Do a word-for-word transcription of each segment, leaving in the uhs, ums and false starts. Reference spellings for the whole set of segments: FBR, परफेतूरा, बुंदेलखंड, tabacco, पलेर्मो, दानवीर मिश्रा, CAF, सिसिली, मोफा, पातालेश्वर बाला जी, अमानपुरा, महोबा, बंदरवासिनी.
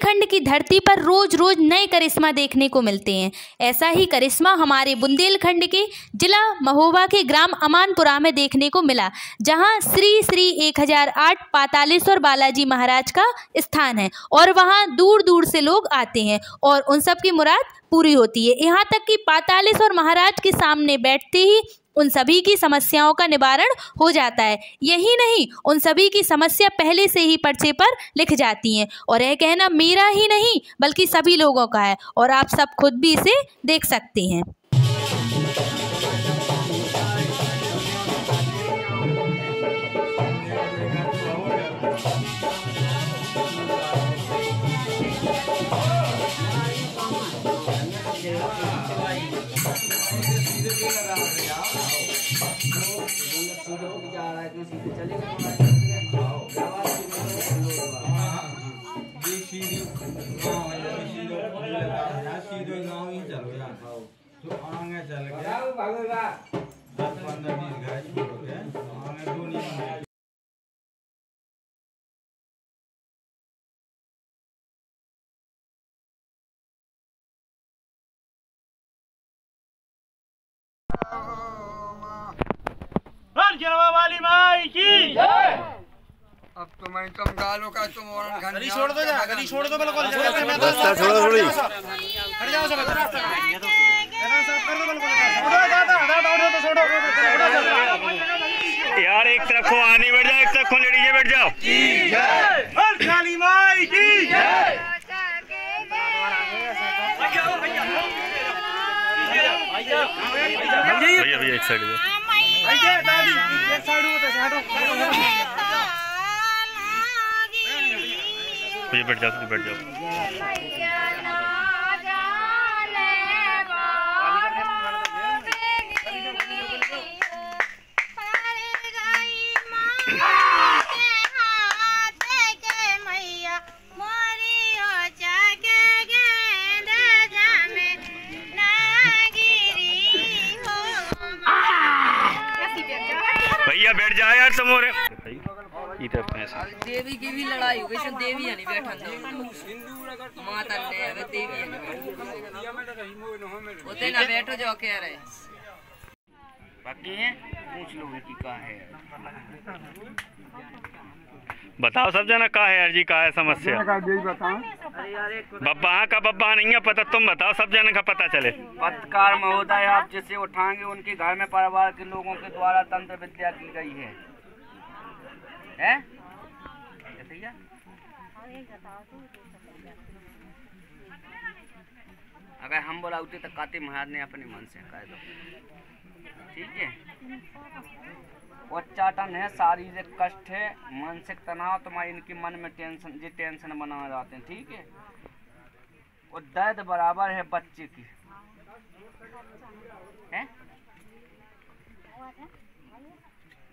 बुंदेलखंड की धरती पर रोज रोज नए करिश्मा देखने को मिलते हैं। ऐसा ही करिश्मा हमारे बुंदेलखंड के जिला महोबा के ग्राम अमानपुरा में देखने को मिला, जहां श्री श्री एक हज़ार आठ पातालेश्वर बाला जी महाराज का स्थान है और वहां दूर दूर से लोग आते हैं और उन सब की मुराद पूरी होती है। यहाँ तक कि पातालेश्वर महाराज के सामने बैठते ही उन सभी की समस्याओं का निवारण हो जाता है। यही नहीं, उन सभी की समस्या पहले से ही पर्चे पर लिख जाती हैं और यह कहना मेरा ही नहीं बल्कि सभी लोगों का है और आप सब खुद भी इसे देख सकते हैं। चल अब तो मैं तुम गालों का तुम गली छोड़ दो, गली छोड़ दो, बिल्कुल रास्ता छोड़ दो, थोड़ी हट जाओ, सब रास्ता कर दो, बिल्कुल छोड़ो, दादा दादा उठो, तो छोड़ो यार, एक तरफ को आनी बैठ जाओ, एक तरफ को लेडीजे बैठ जाओ। ठीक है, हर काली माई की जय। भैया भैया एक साइड जाओ, भैया दादी एक साइड हो, तो हटो भैया, बैठ जाओ बैठ जाओ। भैया बैठ जाओ यार, समोरे देवी की भी लड़ाई हो गई, देवी यानी बैठा माता ने देवी होते ना बैठो जो कह रहे बाकी है, पूछ लो कि कहाँ है, बताओ सब जना कहाँ है यार जी, कहाँ है समस्या बब्बा का बब्बा नहीं है पता, तुम बताओ सब जन का पता चले। पत्रकार महोदय, आप जिसे उठाएंगे उनके घर में परिवार के लोगों के द्वारा तंत्र विद्या की गई है है? अगर हम बोला उठे तो काते महाराज ने अपने मन से कह दो, ठीक है। उच्चाटन है, शारीरिक कष्ट है, मानसिक तनाव, तुम्हारे इनके मन में टेंशन, ये टेंशन बना जाते हैं, ठीक है। और दर्द बराबर है बच्चे की, है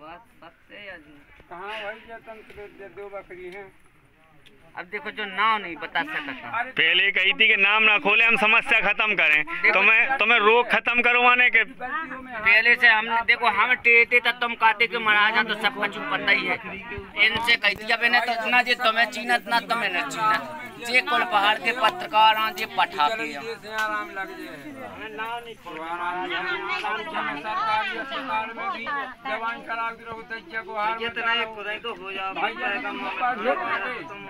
बात सबसे कहाँ भाई, दो बकरी हैं। अब देखो जो नाम नहीं बता सकता, पहले कही थी कि नाम ना खोले, हम समस्या खत्म करें, तुम्हें तुम्हें रोग खत्म करवाने के पहले से हमने देखो हम टेटे तक तुम कहते कि महाराजा तो सब कुछ पता ही है, इनसे कही दिया मैंने तो इतना जे तुम्हें चीनत ना तुम्हें न चीनत, जे कोल पहाड़ के पत्रकार हैं जे पठा के आराम लग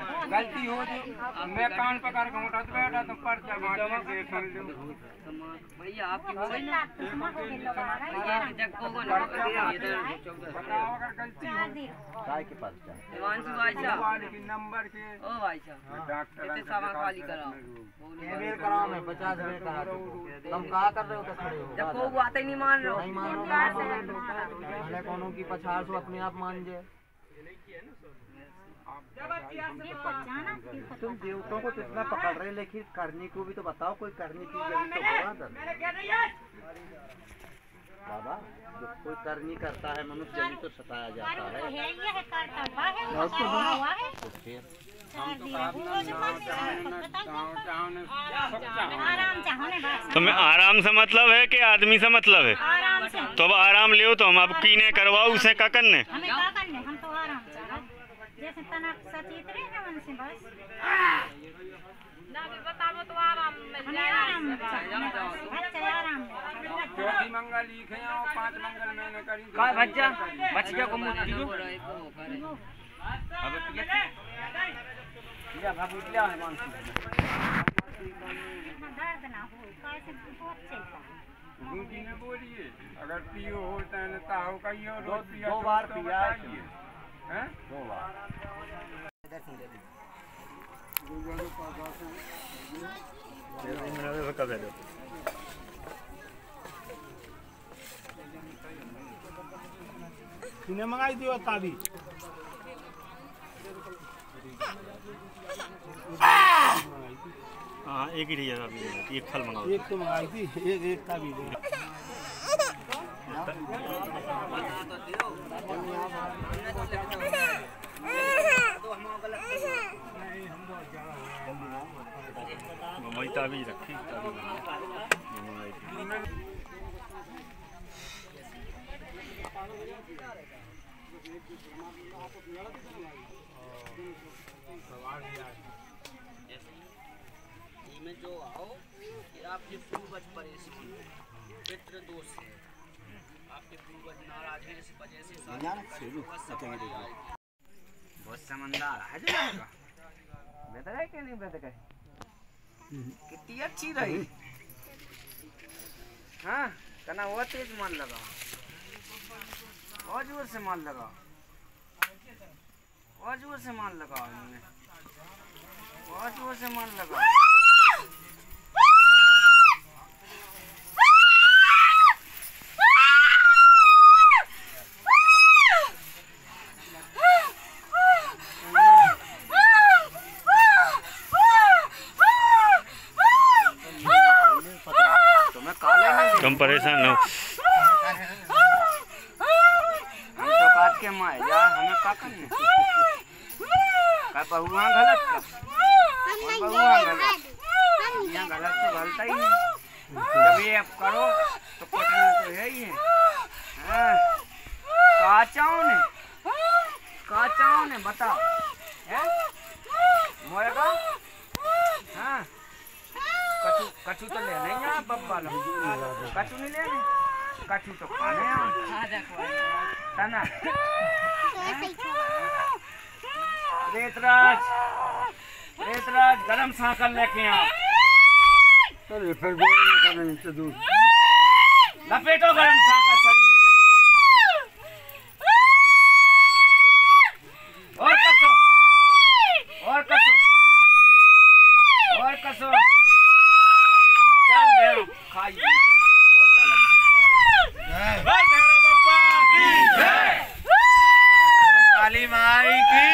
जाए गलती हो जो मैं कान पकड़ के उठा तो बैठा तो पर जमा जमा देख लो भैया, आपकी कोई ना ये जगको को ना इधर बताओ, अगर गलती हो काय के पास जाए देवांशु भाई साहब के नंबर के, ओ भाई साहब डॉक्टर इतने सवा खाली कराओ, ईमेल कराओ, मैं पचास हज़ार कहा तुम कहां कर रहे हो, तो खड़े हो जगको को आते ही नहीं मान रहे हो, वाले कोनों की पछाड़ से अपने आप मान जाए, तुम देवताओं को तो इतना पकड़ रहे, लेकिन करने को भी तो बताओ, कोई करने की जरूरत तो बाबा, जो कोई करनी करता है मनुष्य जल्दी तो सताया जाता है। तुम्हें आराम से मतलब है कि आदमी से मतलब है, तो अब आराम ले, तो हम आपकी ने करवाओ उसे का करने, हम तो आराम जैसे तनाव सचित्र है ना, उनसे बस पांच मंगल मैंने करी का बच्चा बच गया को मुक्ति को अब ये बाबूटिया है मान दादा हो कैसे बहुत चलता दूधी ने बोलिए अगर पियो होता है तो हो का ये रोज पिया दो बार पिया हैं दो बार दर्शन दे गुरुवार को पास से ये मेरा वे का दे किने मंगाई दियो ताबी हां एक ही दिया ताबी एक फल मंगाओ एक तो मंगाई थी एक एक ताबी दे मम्मी ताबी रखी इनमें जो आओ कि आपके पूर्वज परेशान हैं, पितृ दोष है, आपके पूर्वज नाराज हैं, इस वजह से बहुत समझदार है जो आपका बेहतर है कि नहीं बेहतर है कितनी अच्छी रही हाँ कना वो तेज मान लगा और जोर से माल लगाओ और जोर से माल लगाओ इन्होंने और जोर से माल लगाओ तुम परेशान हो के माए जा हमें का करने का बहुआ गलत का बहुआ गलत यहां गलत तो गलत ही जब ये आप करो तो पटना तो है ही है हां काचाओं ने काचाओं ने बताओ हैं मोएगा हां कछु कछु तो ले नहीं आप बब्बा लो कछु नहीं लेने कछु तो खाने आ जा तना रेतराज रेतराज गरम सांकल लेके आओ तो फिर बोलने का नीचे दूर लपेटो गरम सांकल शरीर पे और कसो और कसो और कसो चल भेड़ो खाइए बोल बाला जी सरकार काली माई की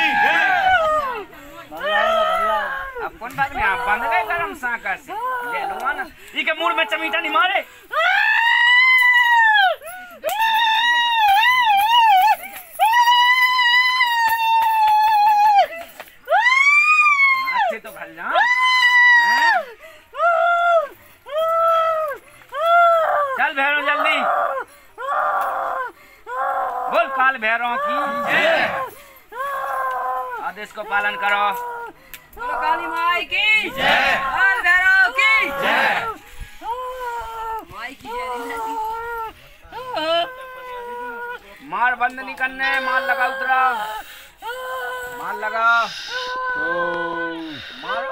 अब कौन बात में आप बंद गए गरम सांकर से ले लूंगा ना ये के मुंह में चमीटा नहीं मारे अच्छे तो भल जा चल भैरों जल्दी बोल काल भैरों की आदेश को पालन करो बोलो काली माई की जय और भैरव की जय माई की जय मार बंद नहीं करने मार लगा उतरा मार लगा मार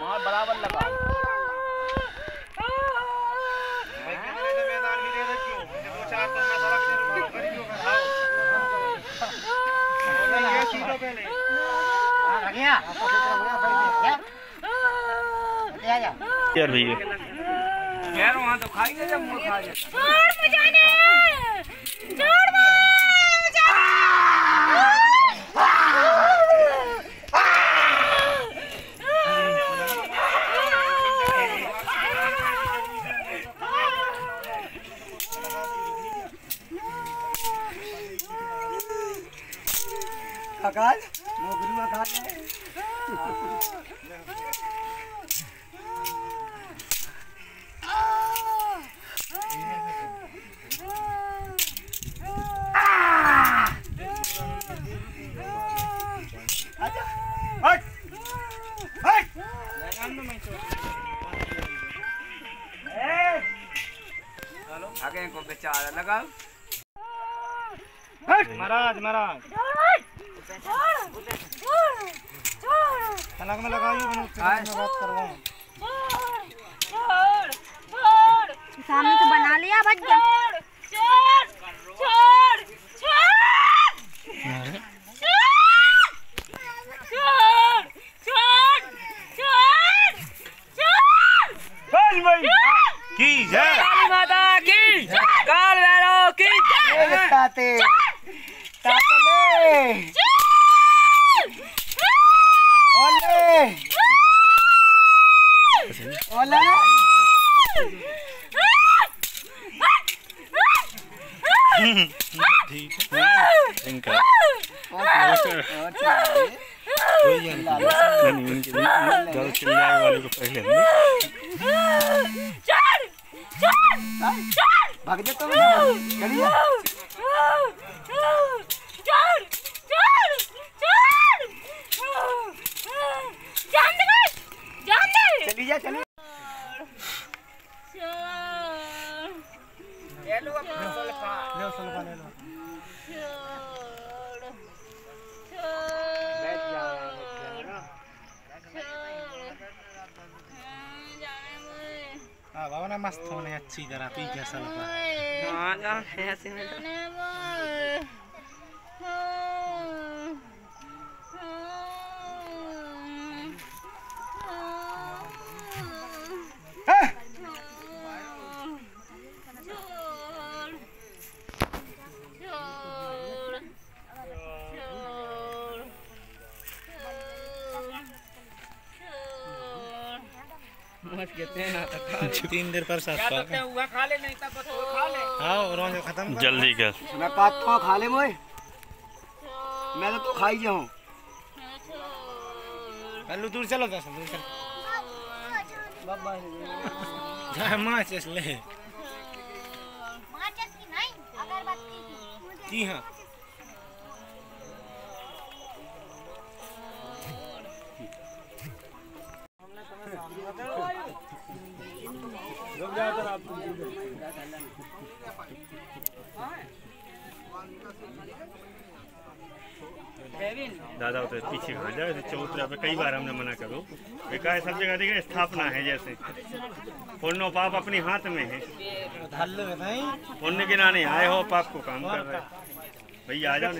मार बराबर लगा यार भैया यार वहाँ तो खाई जब मुँह खा जाए आगे को बेचारा लगाओ महाराज महाराज तलाक में लगाइए बात करवाऊं सामने से बना लिया बच गया की जय काली माता की जय काल भैरव की जय ताते ताते ओले ओले ठीक इनका और चिल्लाने वाले को पहले भाग जाता हूँ करिए चल चल चल जान दे जान दे चली जा चली ले लो अपना सलफा ले सलफा ले लो बैठ जा आ भावना मस्त होने अच्छी तरह पी के सलफा हां ना ऐसे में तो तीन देर पर साथ खा खा हुआ ले नहीं तब तो खा ले आओ खत्म जल्दी कर मैं पाँच खा ले मोए मैं तो तू खा ही जाऊं पहलू दूर चलो दस दूर चल बाबा जा मां चस ले मां चस की नहीं अगरबत्ती की हां दादा उधर पीछे खा जाओ चौतरा पे कई बार हमने मना करो बेकार सब जगह देखे स्थापना है जैसे पुण्य पाप अपने हाथ में है पुण्य के नाने आए हो पाप को काम कर रहे भैया आ जाओ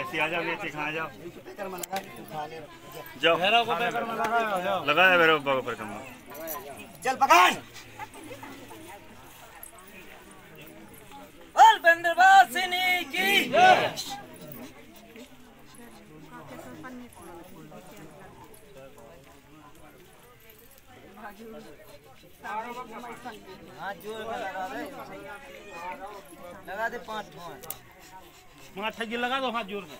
ऐसे आ जाओ नीचे खा जाओ जाओ लगाया भैरव बाबा पर कम चल पकड़ और बंदरवासिनी की हाथ जोर में लगा दे लगा दे पांच पांच ठगी लगा दो हाथ जोर में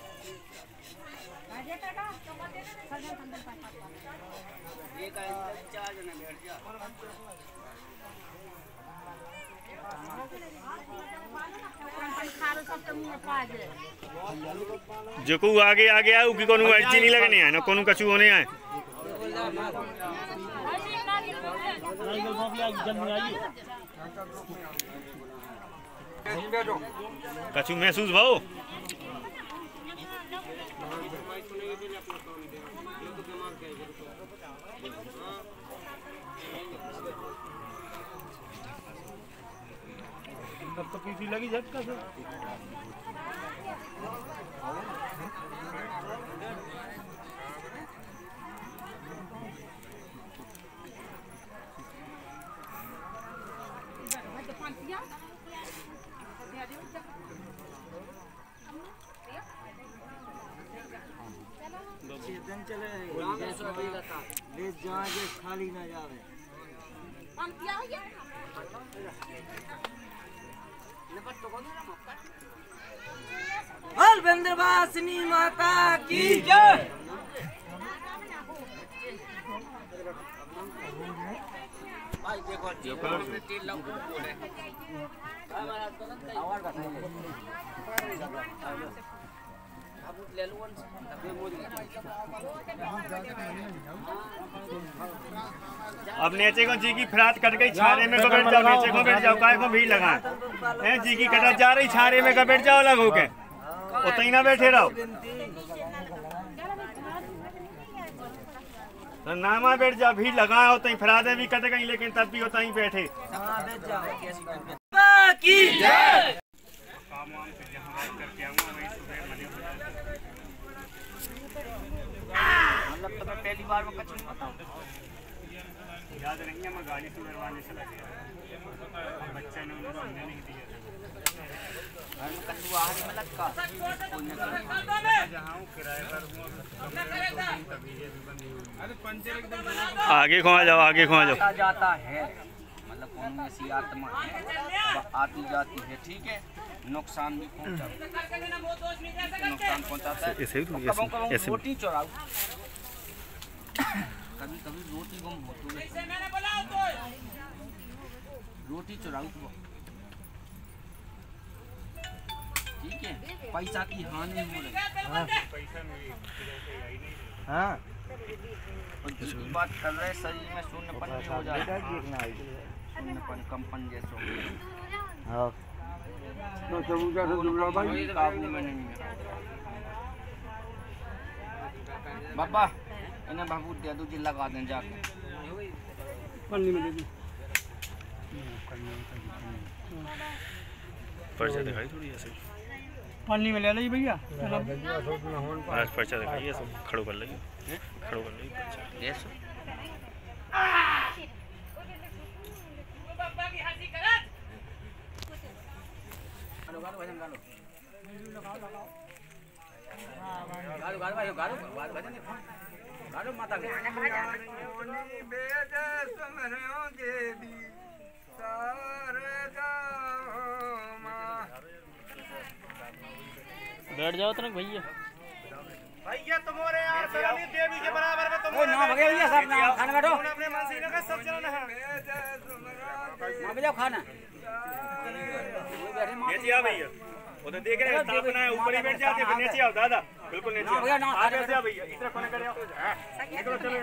जो को आगे आगे आओ कि कोनो अच्छी नहीं लगने है ना कोनो कछु होने है कछु महसूस भाओ तब तो किसी लगी झटका से दिन चले ले जा खाली ना जावे और बंदरवासिनी माता की जय अब नेचे को जी की फरात कट गई, छारे में कबेट जाओ, नेचे को बैठ जाओ, काय को भी लगा है जी की कटा जा रही, छारे में कबेट जाओ, अलग हो के उतई ना बैठे रहो, तो नामा बैठ जाओ, भीड़ लगा उतई, फरादे भी कट गई लेकिन तब भी उतई बैठे। मतलब तो पहली बार वो कुछ नहीं पता याद नहीं है, मैं गाड़ी सुधरवाने से लगे बच्चे ने उनको समझ नहीं दिया, आगे खो जाओ, आगे खो जाओ जाता है, मतलब उनमें सी आत्मा है आती जाती है, ठीक है, नुकसान भी पहुंचा, नुकसान पहुंचाता है, कभी रोटी चुराओ, कभी कभी रोटी गुम होती है, रोटी चुराओ, ठीक है, पैसा की हानि हो रही है, बात कर रहे, शरीर में शून्यपन भी हो जाता है, शून्यपन कंपन जैसे तो चबूचा से जुड़ा भाई काबू में नहीं है, बाबा इन्हें बाबू दे दो जी, लगा दें जाके पन्नी में दे दो, पर्चा दिखाई थोड़ी ऐसे पन्नी में ले लो भैया, आज पर्चा दिखाइए, सब खड़ो कर लो, खड़ो कर लो पर्चा, यस बाबा की हंसी करत बैठ जाओ तुम भैया, भैया तुम्हारे यार सलामी देवी के बराबर में तुम, ओ ना भगे भैया सब ना खाना बैठो, अपने मन से ना सब चलना है, मां भी जाओ खाना, नीचे आ भैया, वो तो देख रहे हैं स्थापना है, ऊपर ही बैठ जाते हैं, नीचे आओ दादा, बिल्कुल नीचे आओ, आ कैसे आ भैया, इधर कोने कर आओ, निकलो चलो,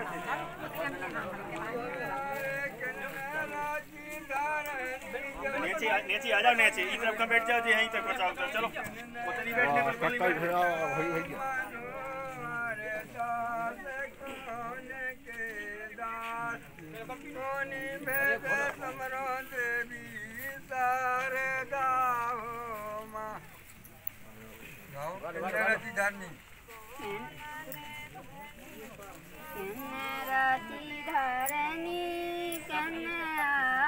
नीचे नीचे आ जाओ, नीचे इस तरफ का बैठ जाओ जी, यहीं तक बचाओ, चलो उतनी बैठने पर कोई नहीं बैठा, भाई भैया कोने में समरो देवी सारे गाँव माँ गाँव राती धरनी राती धरनी कन्या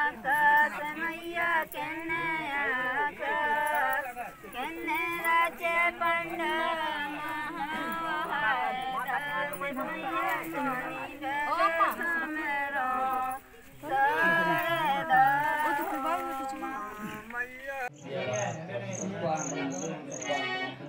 आकाश मैया कन्या आकाश कन्या राजे पंडा I'm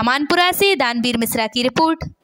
अमानपुरा से दानवीर मिश्रा की रिपोर्ट।